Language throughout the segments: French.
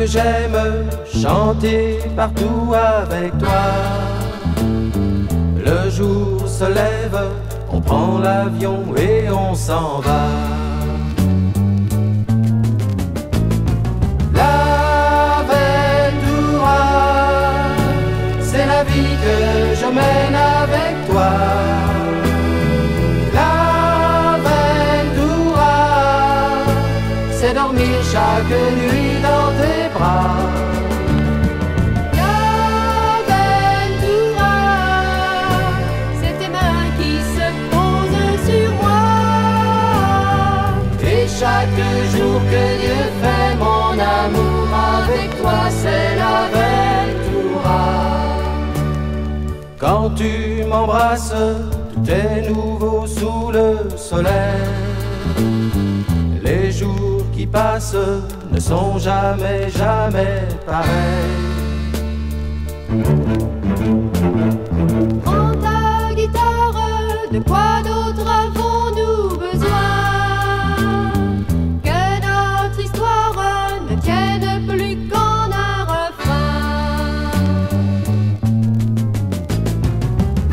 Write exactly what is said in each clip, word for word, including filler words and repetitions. que j'aime chanter partout avec toi. Le jour se lève, on prend l'avion et on s'en va. L'avventura, c'est la vie que je mène avec toi. C'est dormir chaque nuit dans tes bras. L'avventura, c'est tes mains qui se posent sur moi. Et chaque jour que Dieu fait mon amour avec toi, c'est l'avventura. Quand tu m'embrasses, tout est nouveau sous le soleil. Les jours qui passent ne sont jamais, jamais pareils. Prends ta guitare, de quoi d'autre avons-nous besoin? Que notre histoire ne tienne plus qu'en un refrain.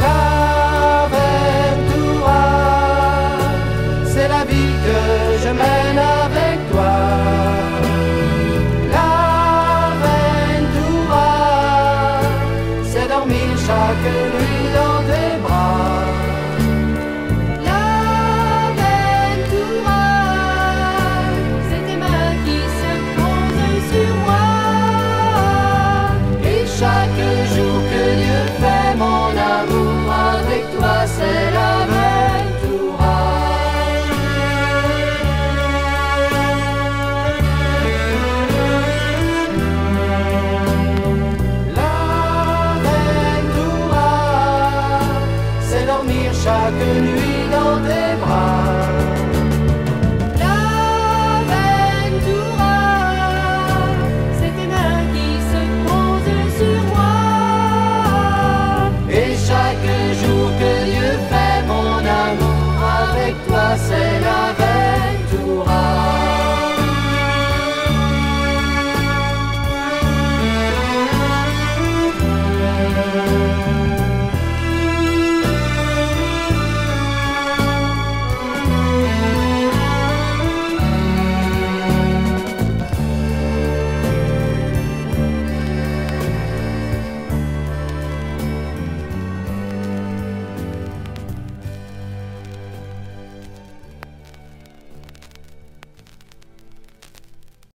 L'avventura, c'est la vie que je mène avec toi. L'avventura, c'est dormir chaque nuit dans tes bras. L'avventura, c'est tes mains qui se posent sur moi. Et chaque jour que Dieu fait mon amour avec toi, c'est l'avventura. Chaque nuit dans tes bras.